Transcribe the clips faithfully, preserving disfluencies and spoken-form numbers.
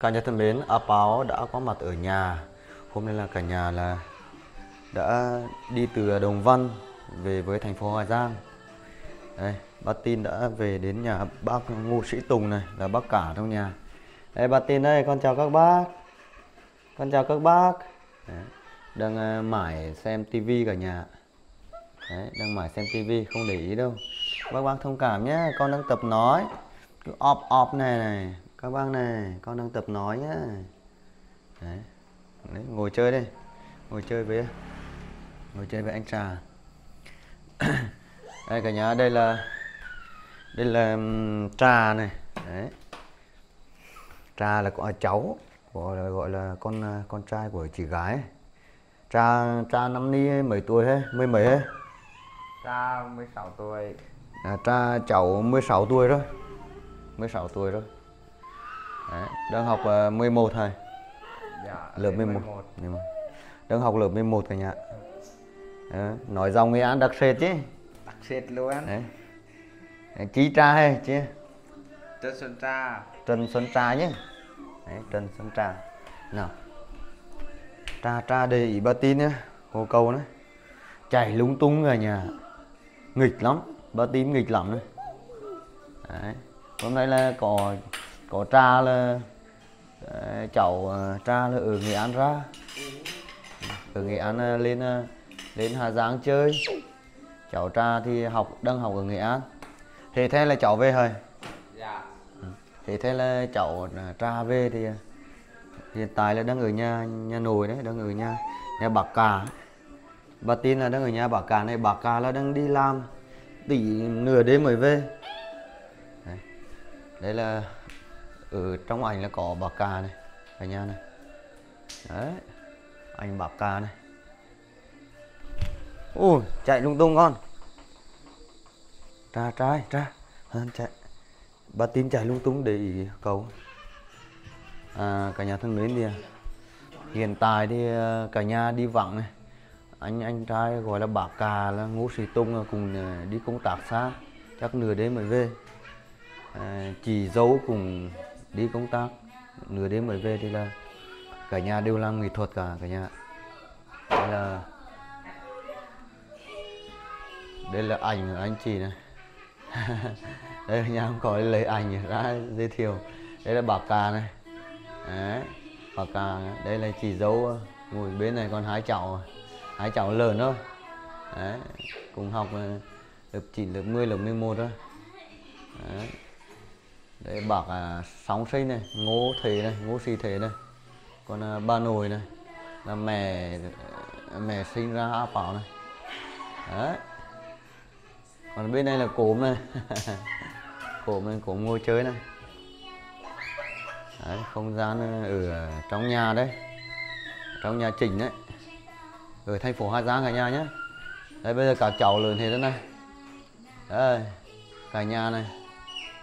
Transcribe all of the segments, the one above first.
Cả nhà thân mến, A Páo đã có mặt ở nhà. Hôm nay là cả nhà là đã đi từ Đồng Văn về với thành phố Hà Giang. Đây, bác Tin đã về đến nhà bác Ngô Sĩ Tùng này, là bác cả trong nhà. Đây, bác Tin đây, con chào các bác. Con chào các bác. Đấy, đang mải xem tivi cả nhà. Đấy, đang mải xem tivi, không để ý đâu. Bác bác thông cảm nhé, con đang tập nói. Cứ ọp ọp này này. Các bác này, con đang tập nói nhá. Đấy. Đấy, ngồi chơi đây. Ngồi chơi với Ngồi chơi với anh Trà. Đây cả nhà, đây là đây là Trà này. Đấy. Trà là con cháu gọi là gọi là con con trai của chị gái. Trà Trà năm nay mấy tuổi thế? Mười mấy thế? Trà mười sáu tuổi. À, Trà cháu mười sáu tuổi rồi. mười sáu tuổi rồi. Đấy, đang học uh, mười một thầy. Dạ, lớp mười một. mười một. Đang học lớp mười một cả nhà. Đấy, nói dòng Nghệ An đặc sệt chứ. Đặc sệt luôn. Đấy. Chí Trà hay chứ? Trần Xuân Trà. Trần Xuân Trà nhé. Đấy, Trần Xuân Trà. Nào. Trà Trà để ý bà Tin nhá, hồ cầu nữa. Chạy lung tung cả nhà. Nghịch lắm, bà Tin nghịch lắm đấy. Đấy. Hôm nay là có Có Trà là uh, cháu uh, Trà là ở Nghệ An ra. Ở Nghệ An uh, lên uh, lên Hà Giang chơi. Cháu Trà thì học đang học ở Nghệ An. Thế thế là cháu về rồi. Dạ. Thế thế là cháu uh, Trà về thì uh, hiện tại là đang ở nhà nhà nội đấy, đang ở nhà nhà bà cả. Bà Tin là đang ở nhà bà cả này, bà cả là đang đi làm tỷ nửa đêm mới về. Đấy, đấy là ở trong ảnh là có bà cả này cả nhà này. Đấy, anh bà cả này. Ui, chạy lung tung con. Trà trai Trà chạy. Bà Tin chạy lung tung để ý cậu. À, cả nhà thân mến thì hiện tại thì cả nhà đi vắng này. Anh anh trai gọi là bà cả là Ngô Sĩ Tùng cùng đi công tác xa, chắc nửa đêm mới về. À, chị dâu cùng đi công tác nửa đêm mới về thì là cả nhà đều làm nghệ thuật cả cả nhà. Đây là đây là ảnh của anh chị này. Đây nhà không có lấy ảnh ra giới thiệu. Đây là bà cả này. Đấy, bà cả này. Đây là chị dâu ngồi bên này, còn hai cháu hai cháu lớn thôi. Đấy, cùng học lớp chín, lớp mười, lớp mười một thôi. Đấy. Đấy, bác à, Sóng Sinh này, Ngô Thế này, Ngô Sĩ Thế này. Còn à, bà nội này là mẹ mẹ sinh ra A Páo này. Đấy. Còn bên đây là cốm này. Cốm này, cốm ngồi chơi này. Đấy, không gian ở trong nhà đấy. Trong nhà chỉnh đấy. Ở thành phố Hà Giang cả nhà nhé. Đấy, bây giờ cả cháu lớn thế đó này. Đấy, cả nhà này.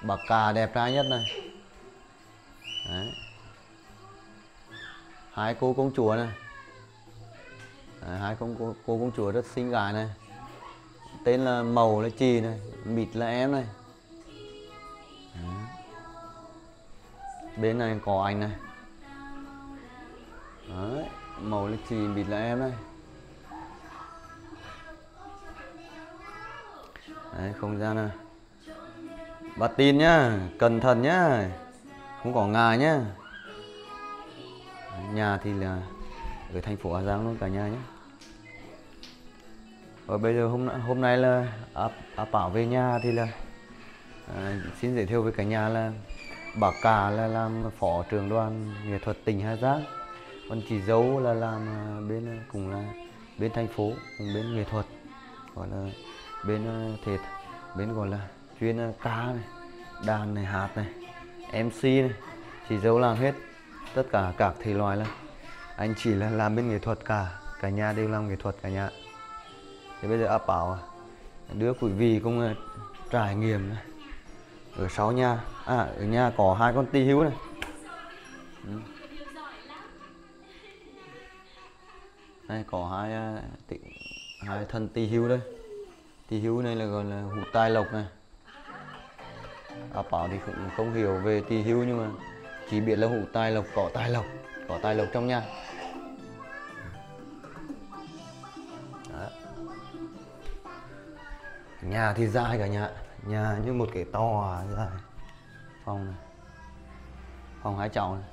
Bà cả đẹp trai nhất này. Đấy. Hai cô công chúa này. Đấy, hai cô, cô, cô công chúa rất xinh gái này. Tên là Màu là chị này, Mịt là em này. Đấy. Bên này có anh này. Đấy. Màu là chị, Mịt là em này. Đấy, không gian này. Bà Tin nhá, cẩn thận nhá, không có ngà nhá. Nhà thì là ở thành phố Hà Giang luôn cả nhà nhé. Và bây giờ hôm hôm nay là A, A Páo về nhà thì là à, xin giới thiệu với cả nhà là bà cả là làm phó trưởng đoàn nghệ thuật tỉnh Hà Giang, còn chị dâu là làm bên cùng là bên thành phố, cùng bên nghệ thuật, gọi là bên thể bên gọi là chuyên ca này, đàn này, hát này, em xê này, chị dâu làm hết tất cả các thể loại này. Anh chỉ là làm bên nghệ thuật cả, cả nhà đều làm nghệ thuật cả nhà. Thế bây giờ A Páo đưa quý vị cũng trải nghiệm này. Ở sáu nhà, à ở nhà có hai con tí hữu này. Đây có hai tí, hai thân tí hữu đây. Tí hữu này là gọi là hũ tai lộc này. A Páo thì cũng không hiểu về tỳ hưu nhưng mà Chỉ biết là hũ tài lộc, có tài lộc, có tài lộc trong nhà. Đó. Nhà thì dài cả nhà, nhà như một cái to dài. Phòng này, phòng hai cháu này.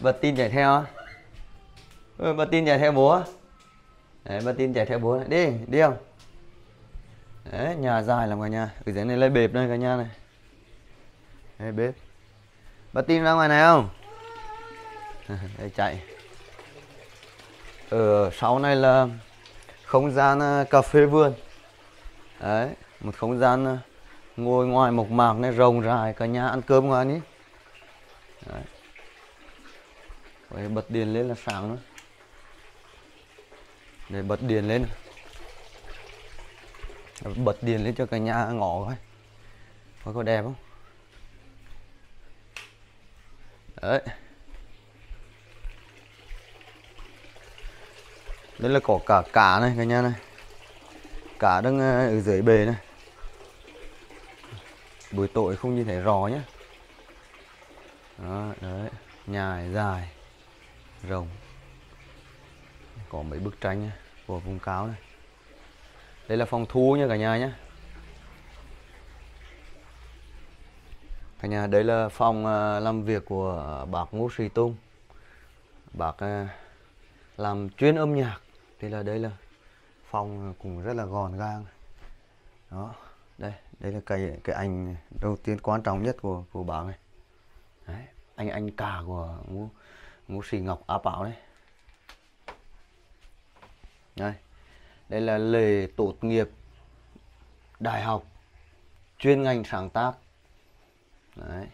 Bật tin chạy theo, bật tin chạy theo bố. Đấy, bật tin chạy theo bố này. Đi, đi không? Đấy, nhà dài lắm cả nhà. Ở dưới này lấy bếp đây cả nhà này. Đấy, bếp. Bật tin ra ngoài này không? Đây, chạy. Ở sau này là không gian cà phê vườn. Đấy, một không gian ngồi ngoài mộc mạc này, rộng rãi cả nhà, ăn cơm ngoài đi. Đấy. Đấy, bật điện lên là sáng nữa. Để bật điện lên. Bật điện lên cho cả nhà ngõ coi. Coi có đẹp không? Đấy. Đây là có cả cá này cả nhà này. Cá đang ở dưới bề này. Buổi tối không nhìn thấy rõ nhá. Đó, đấy. Nhà dài rồng, có mấy bức tranh nhá, của vùng cáo này. Đây là phòng thu nha cả nhà nhé. Cả nhà, đây là phòng làm việc của bác Ngô Sĩ Tùng. Bác làm chuyên âm nhạc, thì là đây là phòng cũng rất là gọn gàng. Đó, đây, đây là cái cái ảnh đầu tiên quan trọng nhất của của bác này. Đấy. Anh anh cả của Ngô, Ngô Sĩ Ngọc Á Bảo đấy. Đây, đây là lễ tốt nghiệp đại học chuyên ngành sáng tác. Đấy.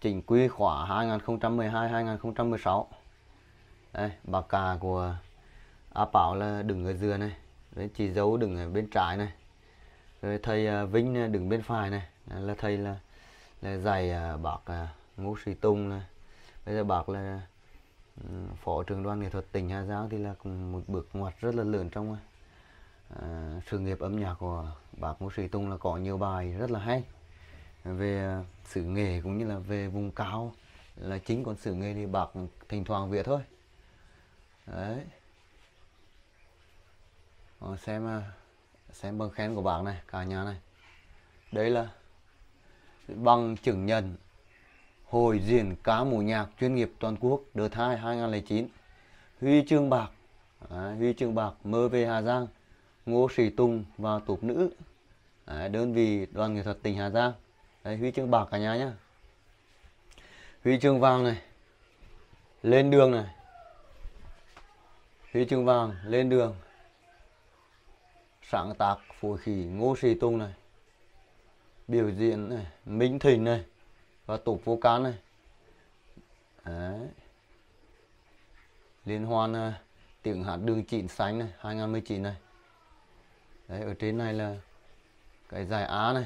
Chính quy khóa hai nghìn không trăm mười hai hai nghìn không trăm mười sáu. Đây, bà cả của Á Bảo là đứng ở giữa này. Đấy, chị dâu đứng ở bên trái này. Rồi thầy Vinh đứng bên phải này. Đấy, là thầy là, là dạy bác Ngô Sĩ Tùng này. Bây giờ bác là phó trưởng đoàn nghệ thuật tỉnh Hà Giang, thì là một bước ngoặt rất là lớn trong à, sự nghiệp âm nhạc của bác Ngô Sĩ Tùng, là có nhiều bài rất là hay về sử nghề cũng như là về vùng cao là chính, còn sử nghề thì bác thỉnh thoảng viết thôi. Đấy. Còn xem xem bằng khen của bác này cả nhà này. Đấy là bằng chứng nhận Hội diễn ca mù nhạc chuyên nghiệp toàn quốc đợt hai hai nghìn không trăm lẻ chín, huy chương bạc, à, huy chương bạc mơ về Hà Giang, Ngô Sĩ Tùng và tốp nữ, à, đơn vị đoàn nghệ thuật tỉnh Hà Giang. Đấy, huy chương bạc cả nhà nhá, huy chương vàng này, lên đường này, huy chương vàng lên đường, sáng tác phối khí Ngô Sĩ Tùng này, biểu diễn này, Minh Thịnh này và tốp vô cá này. Đấy. Liên hoan uh, tiếng hát đường chín xanh này hai nghìn không trăm mười chín này. Đấy, ở trên này là cái giải Á này,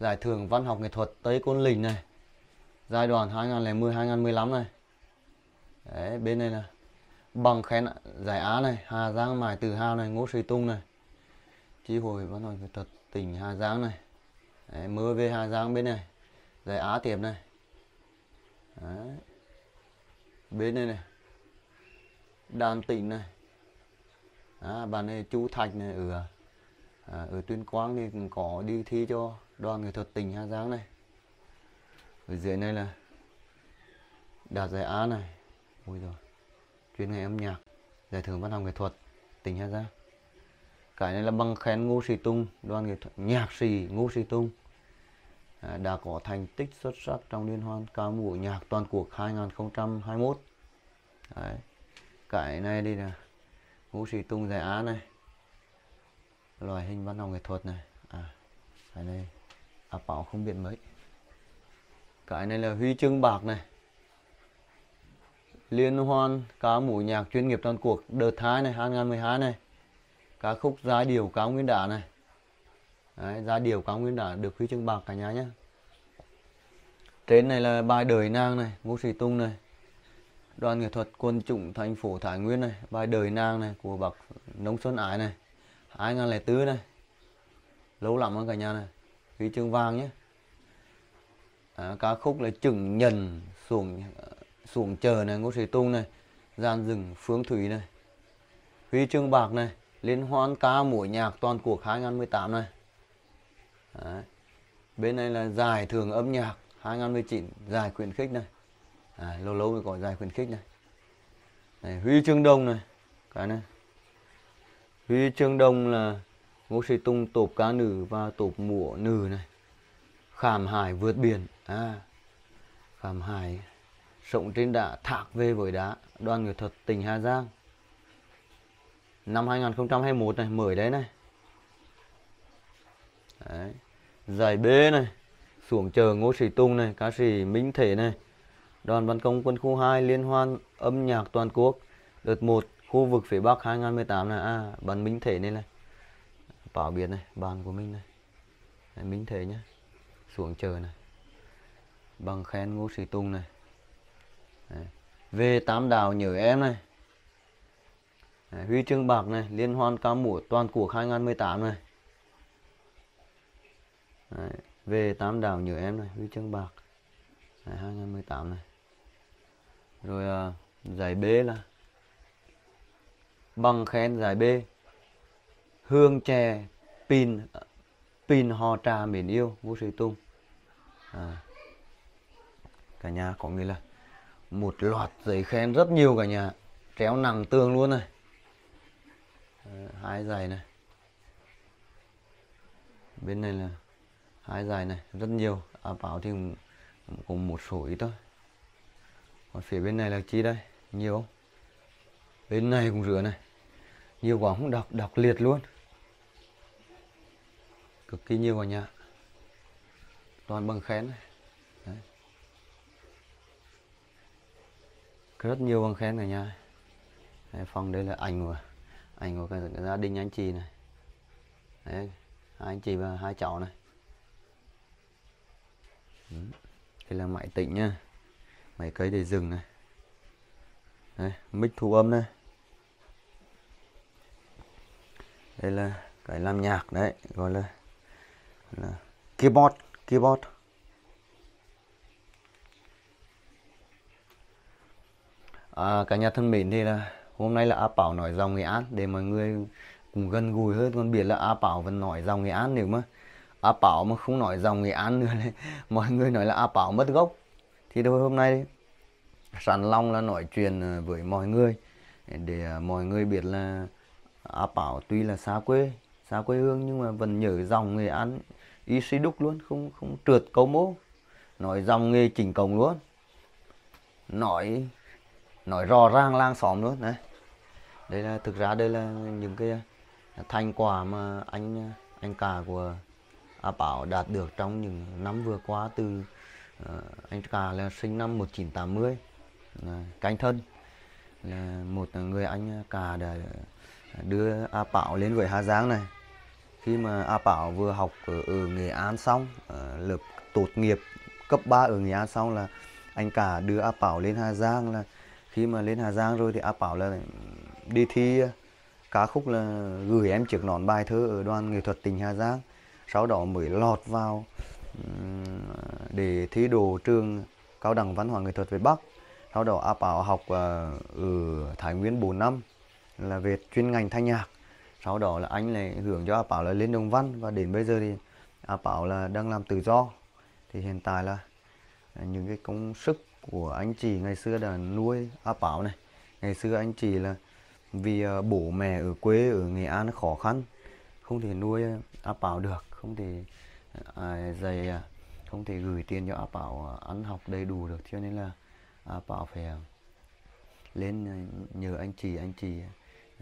giải thưởng văn học nghệ thuật Tây Côn Lĩnh này, giai đoạn hai nghìn không trăm mười hai nghìn không trăm mười lăm này. Đấy, bên này là bằng khen giải Á này, Hà Giang mãi tự hào này, Ngô Sĩ Tùng này, chi hội văn học nghệ thuật tỉnh Hà Giang này. Đấy, mơ về Hà Giang bên này, giải Á tiệp này. Đấy. Bên đây này, đàn tỉnh này. À, bạn này chú Thạch này ở à, ở Tuyên Quang thì cũng có đi thi cho đoàn nghệ thuật tỉnh Hà Giang này. Ở dưới này là đạt giải Á này. Ôi rồi, chuyên ngành âm nhạc, giải thưởng văn học nghệ thuật tỉnh Hà Giang. Cái này là bằng khen Ngô Sĩ Tùng, đoàn nghệ thuật nhạc sĩ Ngô Sĩ Tùng đã có thành tích xuất sắc trong liên hoan ca mù nhạc toàn quốc hai nghìn không trăm hai mươi mốt. Đấy. Cái này đi là Ngô Sĩ Tùng giải Á này, loại hình văn học nghệ thuật này. À, cái này Á Bảo không biết mấy. Cái này là huy chương bạc này, liên hoan ca mù nhạc chuyên nghiệp toàn quốc đợt hai này hai nghìn không trăm mười hai này, ca khúc Giai điệu Cao Nguyên Đá này. Đấy, Giai điệu Cao Nguyên Đá được huy chương bạc cả nhà nhé. Trên này là bài Đời Nàng này, Ngô Sĩ Tùng này, đoàn nghệ thuật quân chủng thành phố Thái Nguyên này, bài Đời Nàng này của bác Nông Xuân Ái này, hai nghìn không trăm lẻ bốn này, lâu lắm hơn cả nhà này, huy chương vàng nhé. à, ca khúc là Chừng Nhân Xuồng Xuồng Chờ này, Ngô Sĩ Tùng này, Gian Rừng Phương Thủy này, Huy Chương Bạc này, Liên Hoan Ca Mùa Nhạc Toàn Cuộc hai không một tám này. Đấy. Bên này là giải thưởng âm nhạc hai không một chín, giải khuyến khích này. À, lâu lâu mới có giải khuyến khích này. Đấy, Huy Chương Đồng này, cái này. Huy Chương Đồng là Ngô Sĩ Tùng tốp ca nữ và tốp múa nữ này. Khảm Hải Vượt Biển, à, Khảm Hải Sống Trên Đá Thác Về Với Đá, Đoàn Nghệ Thuật tỉnh Hà Giang. Năm hai không hai mốt này, mới đấy này. Đấy. Giải B này, Xuống Chờ Ngô Sĩ Tùng này, ca sĩ Minh Thể này, Đoàn Văn Công Quân khu hai, Liên Hoan Âm Nhạc Toàn Quốc đợt một khu vực phía Bắc hai không một tám này, à, bạn Minh Thể này này, bảo biệt này, bạn của mình này, này Minh Thể nhé, Xuống Chờ này, Bằng Khen Ngô Sĩ Tùng này, đấy. Về Tám Đảo Nhớ Em này, đấy. Huy Chương Bạc này, Liên Hoan Ca Múa Toàn Cuộc hai không một tám này. Đấy, Về Tám Đảo Nhớ Em này, Huy Chương Bạc này, hai không một tám này. Rồi à, giải B là Bằng Khen giải B Hương Chè Pin Pin Hò Trà Mến Yêu Ngô Sĩ Tùng. à, Cả nhà có nghĩa là một loạt giấy khen rất nhiều, cả nhà tréo nặng tường luôn này. à, Hai giải này. Bên này là hai giải này, rất nhiều. À, báo thì cũng một số ít thôi. Còn phía bên này là chi đây? Nhiều không? Bên này cũng rửa này. Nhiều quá không đọc, đọc liệt luôn. Cực kỳ nhiều vào nhà. Toàn bằng khen này. Đấy. Rất nhiều bằng khen này nha. Đấy, phòng đây là ảnh của ảnh của cả gia đình anh chị này. Đấy, hai anh chị và hai cháu này. Đấy. Đây là máy tịnh nha. Máy cây để dừng này. Đấy, mic thu âm này. Đây là cái làm nhạc đấy, gọi là, là keyboard, keyboard. À, cả nhà thân mến, thì là hôm nay là A Bảo nói dòng Nghệ An để mọi người cũng gần gũi hơn, còn biết là A Bảo vẫn nói dòng Nghệ An, nếu mà A Bảo mà không nói dòng Nghệ An nữa này, mọi người nói là A Bảo mất gốc. Thì thôi hôm nay sẵn lòng là nói chuyện với mọi người để mọi người biết là A Bảo tuy là xa quê, xa quê hương nhưng mà vẫn nhớ dòng Nghệ An y si đúc luôn, không không trượt câu mố, nói dòng nghề chỉnh cộng luôn, nói nói rõ ràng làng xóm luôn đấy. Đây là thực ra đây là những cái thành quả mà anh anh cả của A Bảo đạt được trong những năm vừa qua. Từ uh, anh cả là sinh năm một nghìn chín trăm tám mươi, uh, canh thân, là một người anh cả đã đưa A Bảo lên với Hà Giang này. Khi mà A Bảo vừa học ở, ở Nghệ An xong, ở lớp tốt nghiệp cấp ba ở Nghệ An xong là anh cả đưa A Bảo lên Hà Giang. Là khi mà lên Hà Giang rồi thì A Bảo là đi thi ca khúc là Gửi Em Chiếc Nón bài thơ ở Đoàn Nghệ Thuật tỉnh Hà Giang. Sau đó mới lọt vào để thi đỗ trường Cao đẳng Văn hóa Nghệ thuật Việt Bắc. Sau đó A Bảo học ở Thái Nguyên bốn năm là về chuyên ngành thanh nhạc. Sau đó là anh lại hưởng cho A Bảo là lên Đồng Văn, và đến bây giờ thì A Bảo là đang làm tự do. Thì hiện tại là những cái công sức của anh chị ngày xưa đã nuôi A Bảo này. Ngày xưa anh chị là vì bố mẹ ở quê ở Nghệ An khó khăn, không thể nuôi A Bảo được, không thể à, dạy, không thể gửi tiền cho A Bảo ăn học đầy đủ được, cho nên là A Bảo phải lên nhờ anh chị, anh chị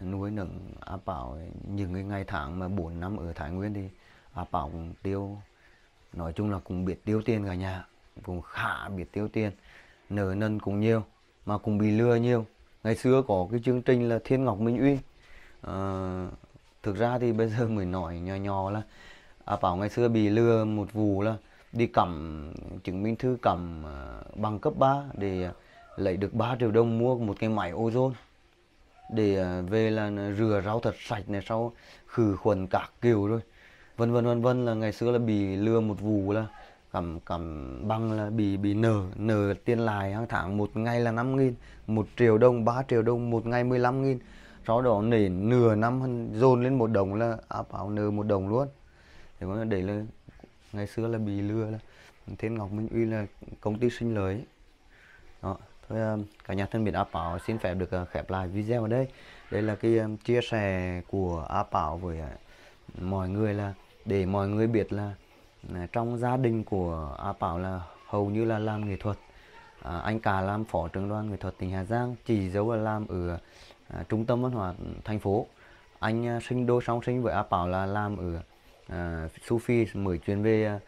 nuôi nấng A Bảo. Những cái ngày tháng mà bốn năm ở Thái Nguyên thì A Bảo cũng tiêu, nói chung là cũng biết tiêu tiền cả nhà, cũng khá biết tiêu tiền, nợ nần cũng nhiều mà cũng bị lừa nhiều. Ngày xưa có cái chương trình là Thiên Ngọc Minh Uy, à, thực ra thì bây giờ mới nói nhỏ nhỏ là A Bảo ngày xưa bị lừa một vụ là đi cầm chứng minh thư cầm bằng cấp ba để lấy được ba triệu đồng mua một cái máy ozone để về là rửa rau thật sạch này, sau khử khuẩn các kiểu rồi vân vân vân vân. Là ngày xưa là bị lừa một vụ là cảm cảm bằng là bị bị nợ nợ tiền lại hàng tháng, một ngày là năm nghìn, một triệu đồng, ba triệu đồng, một ngày mười lăm nghìn. Sau đó nền nửa năm dồn lên một đồng là áp áo nợ một đồng luôn. Thế có để là ngày xưa là bị lừa là Thiên Ngọc Minh Uy là công ty sinh lời. Đó, thôi cả nhà thân biệt, A Bảo xin phép được khép lại video ở đây. Đây là cái chia sẻ của A Bảo với mọi người là để mọi người biết là trong gia đình của A Bảo là hầu như là làm nghệ thuật. À, anh cả làm phó trưởng đoàn nghệ thuật tỉnh Hà Giang, chị dâu là làm ở à, trung tâm văn hóa thành phố. Anh à, sinh đôi song sinh với A Bảo là làm ở à, Su Phi mới chuyển về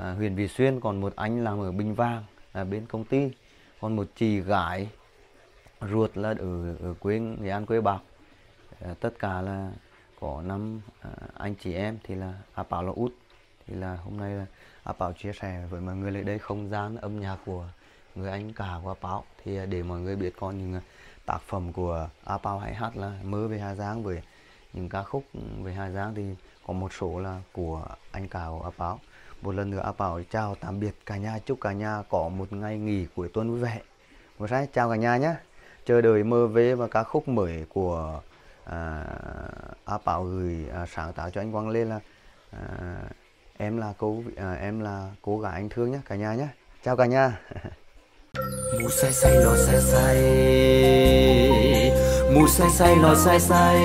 à, huyện Vị Xuyên. Còn một anh làm ở Bình Vàng là bên công ty. Còn một chị gái ruột là ở, ở quê Nghệ An, quê Bạc. À, tất cả là có năm à, anh chị em, thì là A Bảo là út. Thì là hôm nay là A Bảo chia sẻ với mọi người lại đây không gian âm nhạc của người anh cả của A Bảo, thì để mọi người biết có những tác phẩm của A Bảo hay hát là mơ về Hà Giang, với những ca khúc về Hà Giang thì có một số là của anh cả của A Bảo. Một lần nữa A Bảo chào tạm biệt cả nhà, chúc cả nhà có một ngày nghỉ cuối tuần vui vẻ. Một sáng chào cả nhà nhé, chờ đợi mơ về và ca khúc mới của à, A Bảo gửi à, sáng tạo cho anh Quang Lê là à, em là cô à, em là cô gái anh thương nhé cả nhà nhé, chào cả nhà. Mù say say lò say say, mù say say lò say say,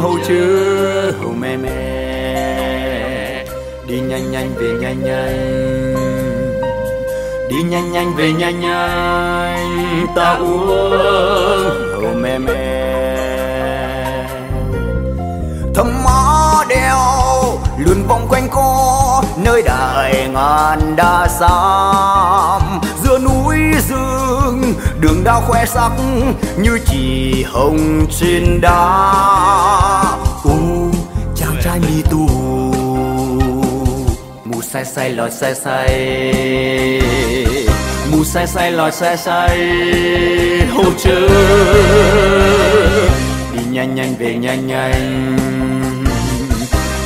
hầu chưa hầu mẹ mẹ, đi nhanh nhanh về nhanh nhanh, đi nhanh nhanh về nhanh nhanh, ta uống hầu mẹ mẹ. Thầm mõ đeo luôn vòng quanh cô nơi đại ngàn đã xám, giữa núi rừng đường đao khoe sắc như chỉ hồng trên đá. Ô chàng trai mi tù mù say say lòi say say, mù say say lòi say say, hô chớ đi nhanh nhanh về nhanh nhanh,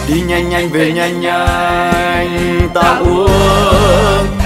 đi nhanh nhanh về nhanh nhanh, ta uống